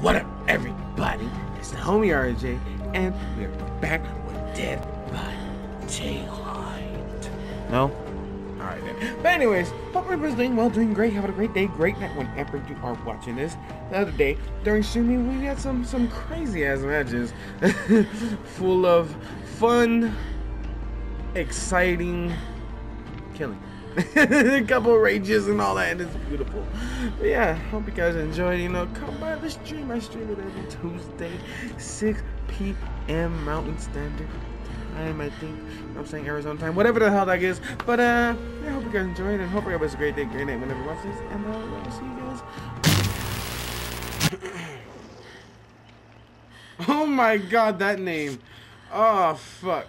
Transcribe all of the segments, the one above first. What up, everybody? It's the homie RJ, and we're back with Dead by Daylight. No? Alright then. But anyways, hope everybody's doing well, doing great, having a great day, great night whenever you are watching this. The other day, during streaming, we got some crazy-ass matches full of fun, exciting killing. A couple rages and all that, and it's beautiful. But yeah, hope you guys enjoyed. You know, come by the stream. I stream it every Tuesday, 6 p.m. Mountain Standard Time, I think. I'm saying Arizona time, whatever the hell that is. But yeah, hope you guys enjoyed, and hope everybody has a great day, great night whenever you watch this. And I'll see you guys. Oh my God, that name. Oh fuck.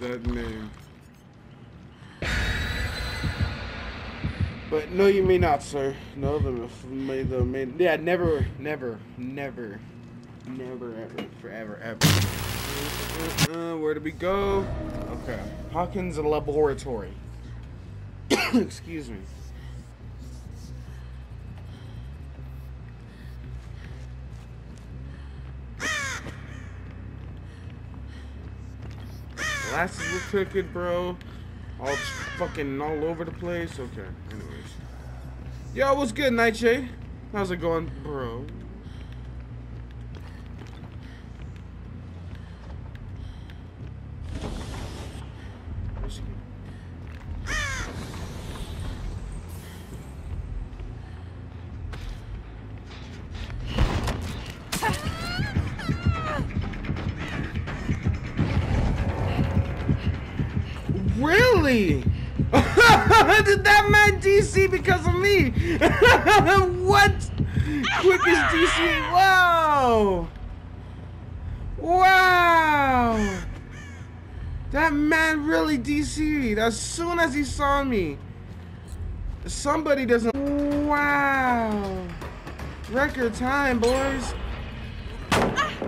That name. But no, you may not, sir. No, yeah, never, ever, forever, ever. Where do we go? Okay, Hawkins Laboratory. Excuse me. Glasses were crooked, bro. All fucking all over the place. Okay, anyways. Yo, what's good, Nightshade? How's it going, bro? Did that man DC because of me? What? Quickest DC. Wow. Wow. That man really DC'd as soon as he saw me. Somebody doesn't. Wow. Record time, boys.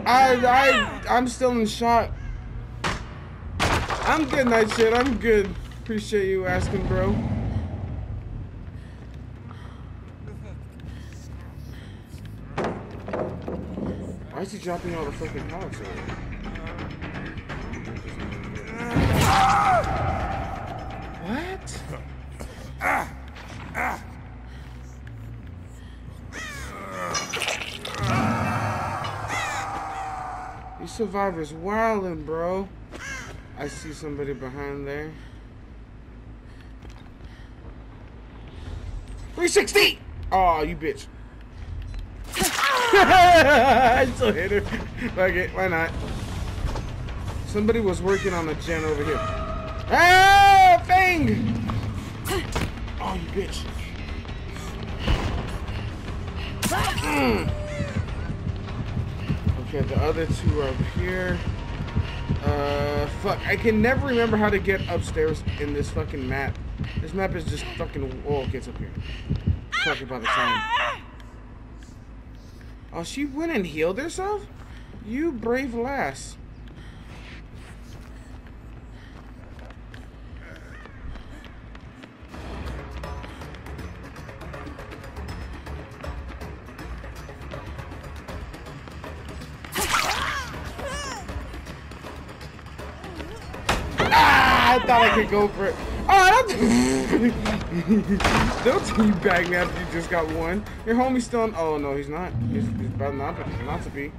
I'm still in shock. I'm good, Nightshade. I'm good. Appreciate you asking, bro. Why is he dropping all the fucking pallets over there? What? These survivors wildin', bro. I see somebody behind there. 360! Aw, oh, you bitch. I still hit her. Fuck it, why not? Somebody was working on the gen over here. Ah, Fang! Oh, you bitch. Okay, the other two are over here. Fuck. I can never remember how to get upstairs in this fucking map. This map is just fucking. Oh, it gets up here. Fuck about the time. Oh, she went and healed herself? You brave lass. I thought I could go for it. Oh, don't teabag me after you just got one. Your homie's still on. Oh, no, he's not. He's about not to be.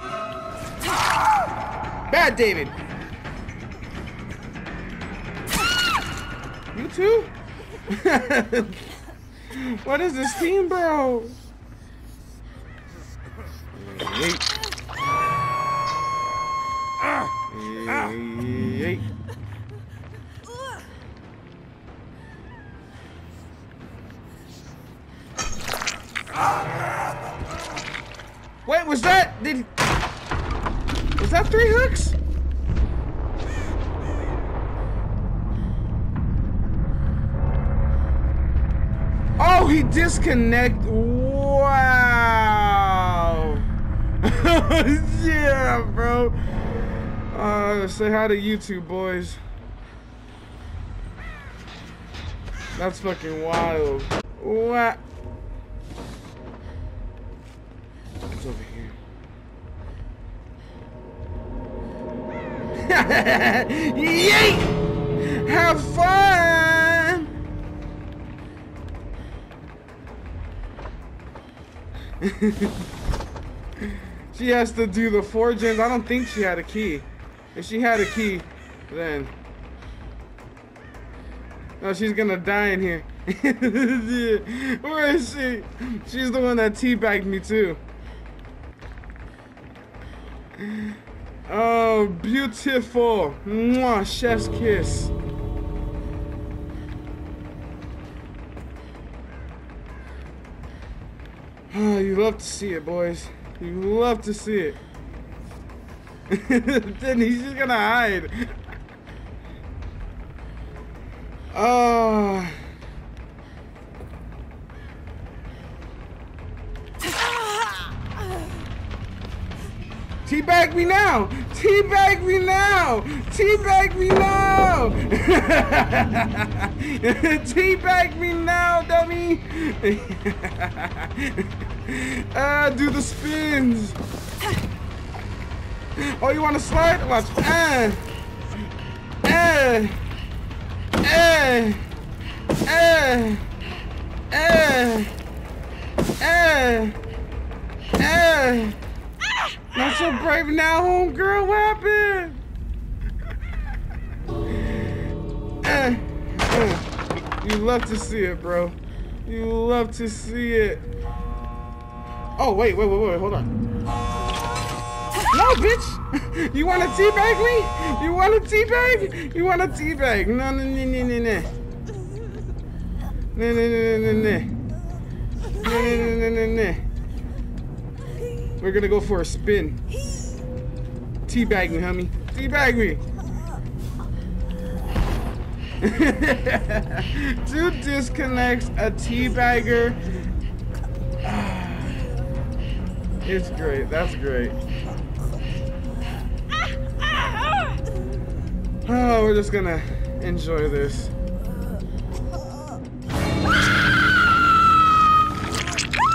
Bad, David. You too? What is this team, bro? Yay. Wait, was that? Was that three hooks? Oh, he disconnect. Wow. Yeah, bro. Say hi to YouTube, boys. That's fucking wild. What? over here. Yeet! Have fun! She has to do the forgings. I don't think she had a key. If she had a key, then... No, she's gonna die in here. Where is she? She's the one that teabagged me too. Oh, beautiful. Mwah, chef's kiss. Oh, you love to see it, boys. You love to see it. Then he's just gonna hide. Oh. Teabag me now! Teabag me now! Teabag me now! Teabag me now, dummy! Ah, do the spins! Oh, you want to slide? Watch. Not so brave now, homegirl. What happened? You love to see it, bro. You love to see it. Oh, wait. Hold on. No, bitch. You want to teabag me? You want to teabag? You want to teabag? No. We're gonna go for a spin. Teabag me, homie. Teabag me. Two disconnects, a teabagger. It's great. That's great. Oh, we're just gonna enjoy this.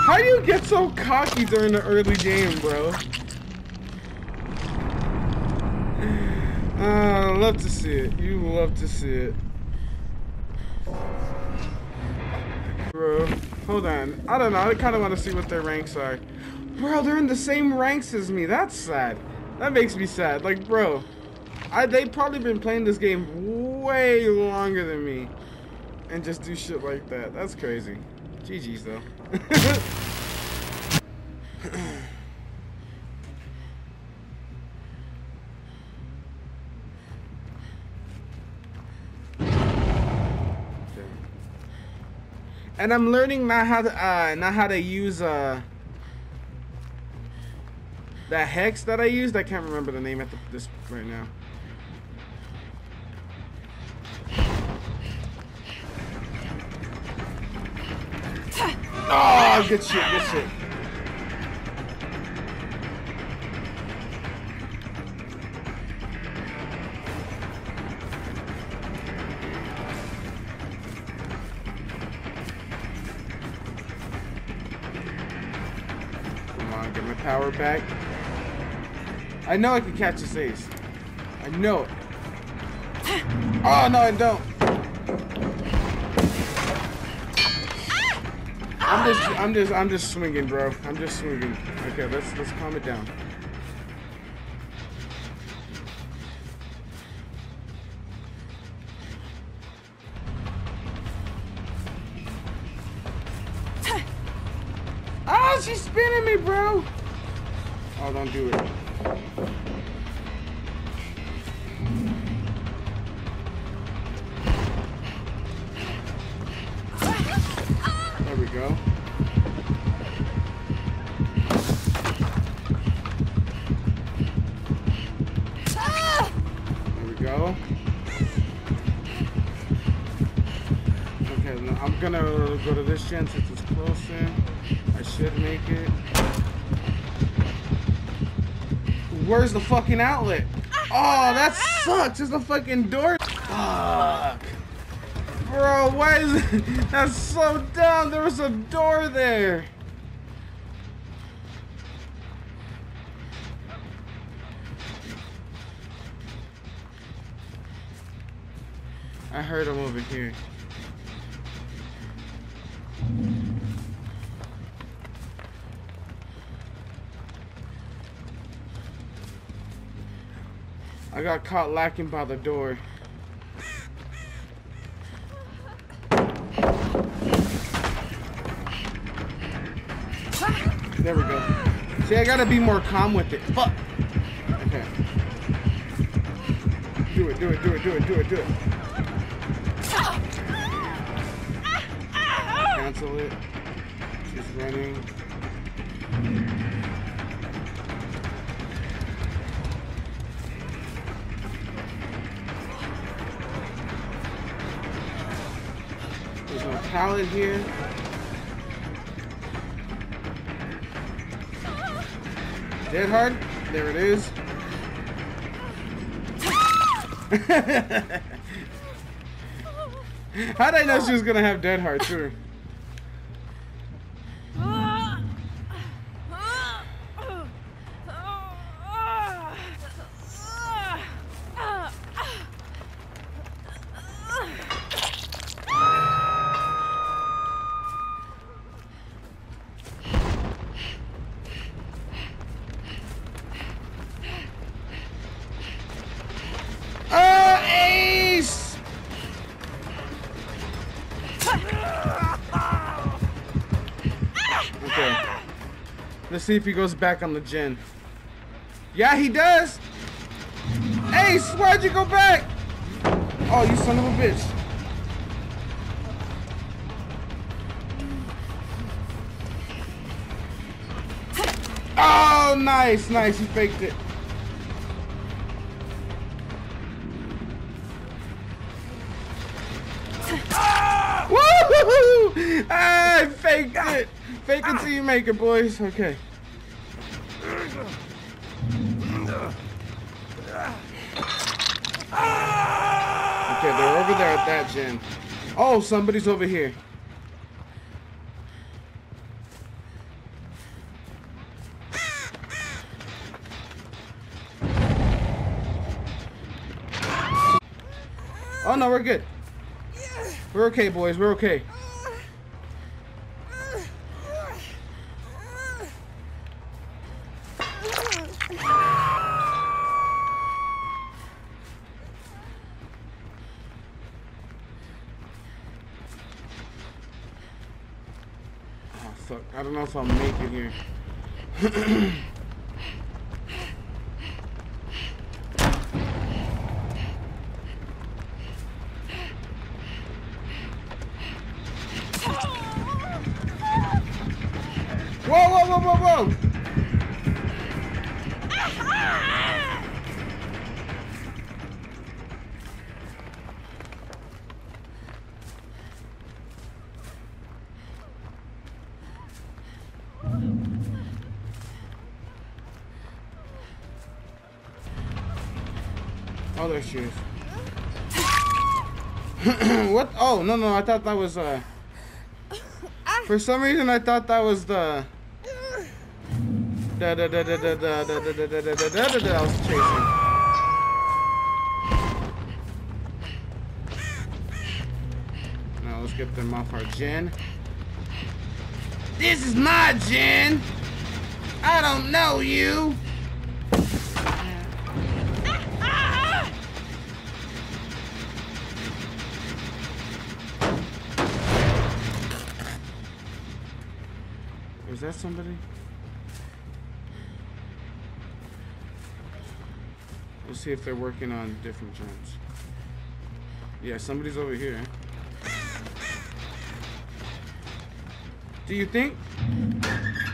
How do you get so cocky during the early game, bro? Love to see it. You love to see it. Bro, hold on. I don't know. I kind of want to see what their ranks are. Bro, they're in the same ranks as me. That's sad. That makes me sad. Like, bro, they've probably been playing this game way longer than me. And just do shit like that. That's crazy. GG's, though. And I'm learning not how to use that hex that I used. I can't remember the name at this right now. Oh, good shit, good shit. Come on, get my power back. I know I can catch this Ace. I know it. Oh, no, I don't. I'm just swinging, bro. I'm just swinging. Okay, let's calm it down. Oh, she's spinning me, bro. Oh, don't do it. There we go. I'm gonna go to this gen since it's closer. I should make it. Where's the fucking outlet? Oh, that sucks. There's no fucking door. Fuck. Bro, why is it? That's so dumb. There was a door there. I heard him over here. I got caught lacking by the door. There we go. See, I gotta be more calm with it. Fuck! Okay. Do it, do it, do it, do it, do it, do it. Cancel it. She's running. There's no pallet here. Dead hard? There it is. How'd I know she was gonna have dead heart too? Let's see if he goes back on the gen. Yeah, he does. Ace, why'd you go back? Oh, you son of a bitch. Oh, nice, nice. He faked it. Oh! Woo! I faked it. Fake it till you make it, boys. Okay. Okay, they're over there at that gym. Oh, somebody's over here. Oh, no, we're good. We're okay, boys. We're okay. I don't know if I'll make it here. Whoa, whoa, whoa, whoa, whoa! Oh, there she is. What? Oh, no, no, I thought that was, for some reason, I thought that was the... I was chasing. Now, let's get them off our gen. This is my gen! I don't know you! Is that somebody? We'll see if they're working on different jumps. Yeah, somebody's over here. Do you think?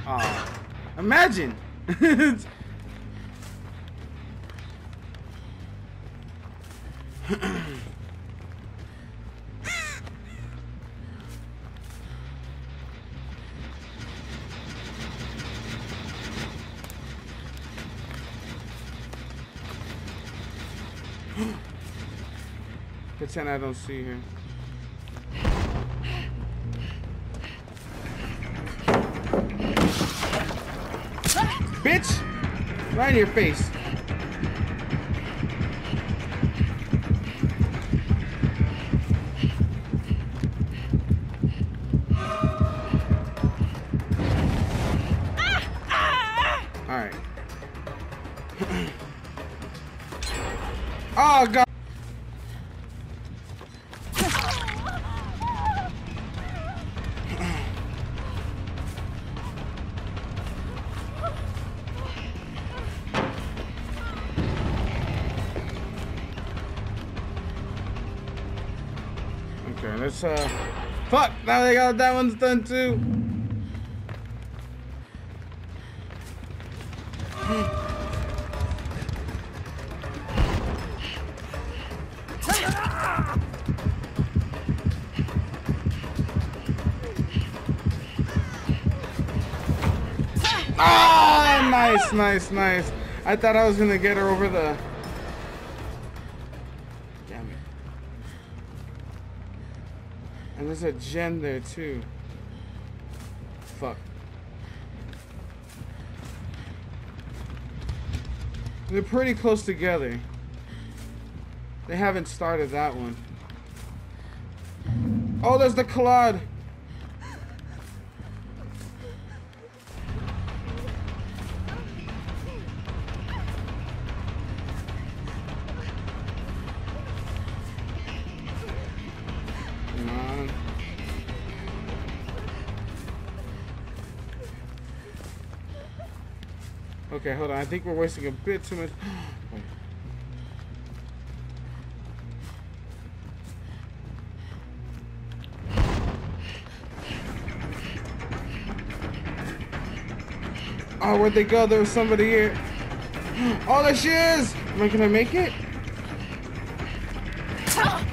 Oh, imagine! Pretend I don't see her. Bitch! Right in your face. Oh, God. Okay, let's, fuck! Now they got that one's done too! Ah! Nice, nice, nice. I thought I was gonna get her over the... There's a gen there too. Fuck. They're pretty close together. They haven't started that one. Oh, there's the Claude. Okay, hold on. I think we're wasting a bit too much. Oh, where'd they go? There was somebody here. Oh, there she is! Am I gonna make it?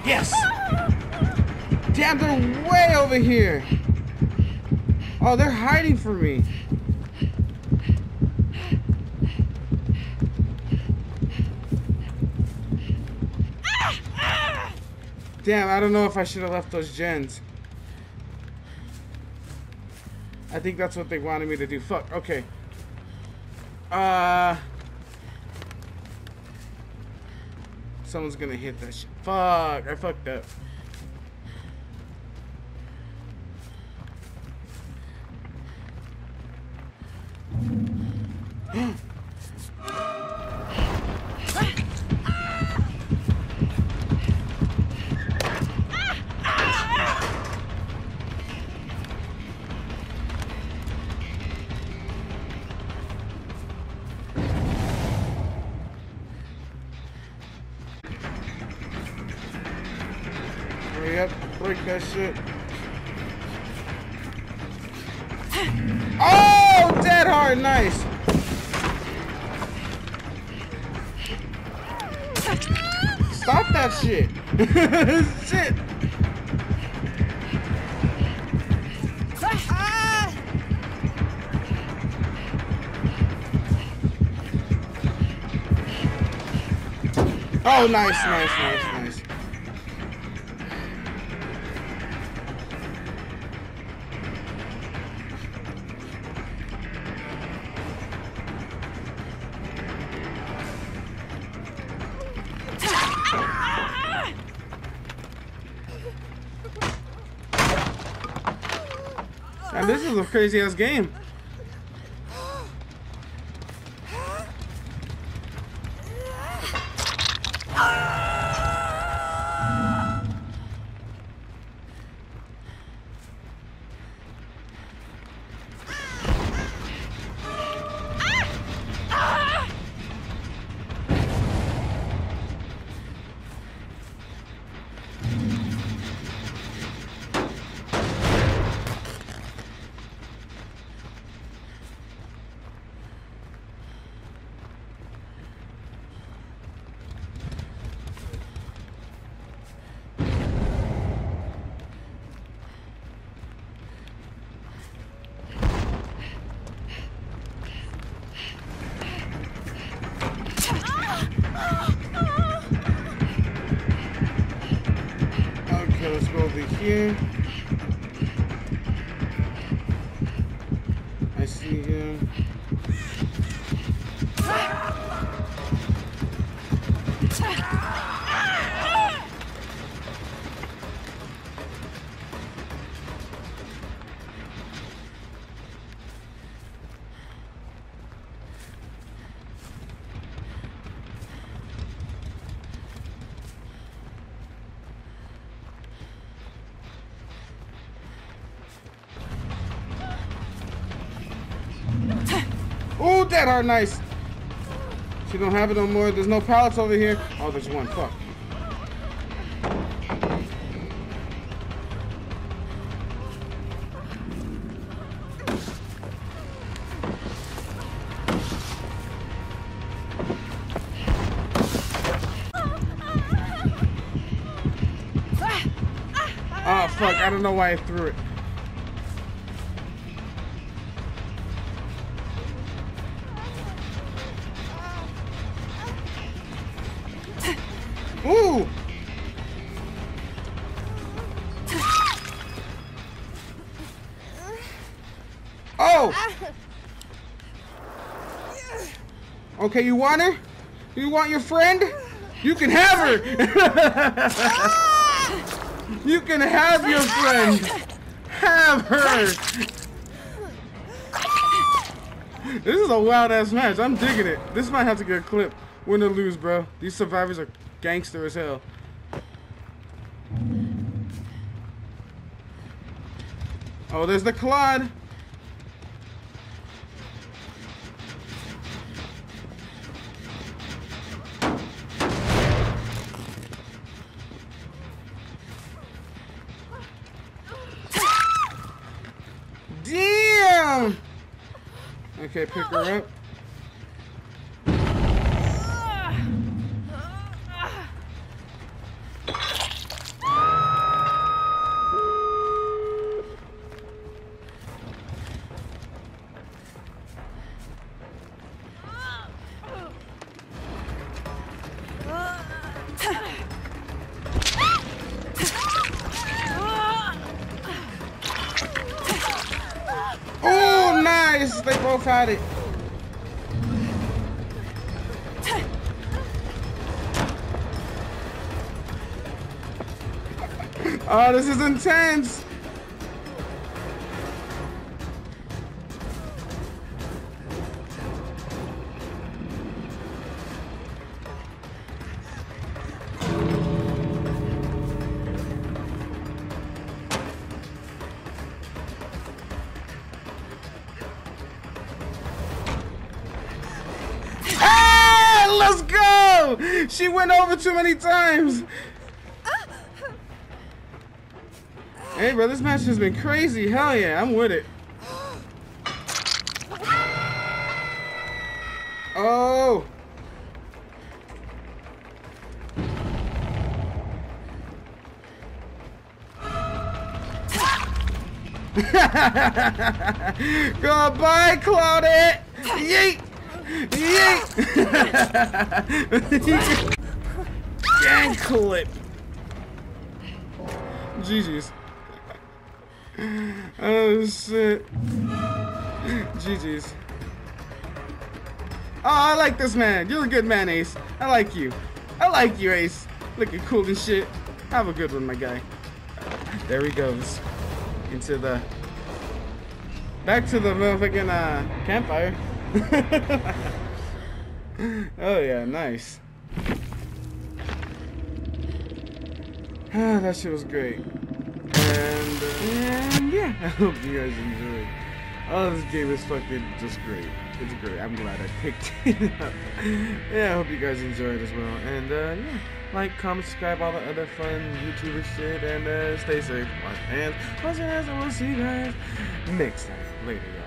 Yes! Damn, they're way over here! Oh, they're hiding from me. Damn, I don't know if I should have left those gens. I think that's what they wanted me to do. Fuck, okay. Someone's gonna hit that shit. Fuck, I fucked up. That shit. Oh, dead hard, nice. Stop that shit. Shit. Oh, nice, nice, nice. And this is a crazy ass game. Here. I see him. shoot that hard, nice. She don't have it no more. There's no pallets over here. Oh, there's one. Fuck. Oh, fuck. I don't know why I threw it. Ooh! Oh! Okay, you want her? You want your friend? You can have her! You can have your friend! Have her! This is a wild ass match. I'm digging it. This might have to get a clip. Win or lose, bro. These survivors are gangster as hell. Oh, there's the Claude. Damn. Okay, pick her up. They both had it. Oh, this is intense. Let's go! She went over too many times. Hey, bro, this match has been crazy. Hell yeah, I'm with it. Oh! Goodbye, Claudette! Yeet! Yeet! Dang clip. GG's. Oh shit. GG's. Oh, I like this man. You're a good man, Ace. I like you. I like you, Ace. Looking cool and shit. Have a good one, my guy. There he goes. Into the... Back to the motherfucking campfire. Oh yeah, nice. That shit was great. And yeah, I hope you guys enjoyed. Oh, this game is fucking just great. It's great. I'm glad I picked it up. Yeah, I hope you guys enjoyed as well. And yeah, like, comment, subscribe, all the other fun YouTuber shit. And stay safe, wash your hands, and we'll see you guys next time. Later, y'all.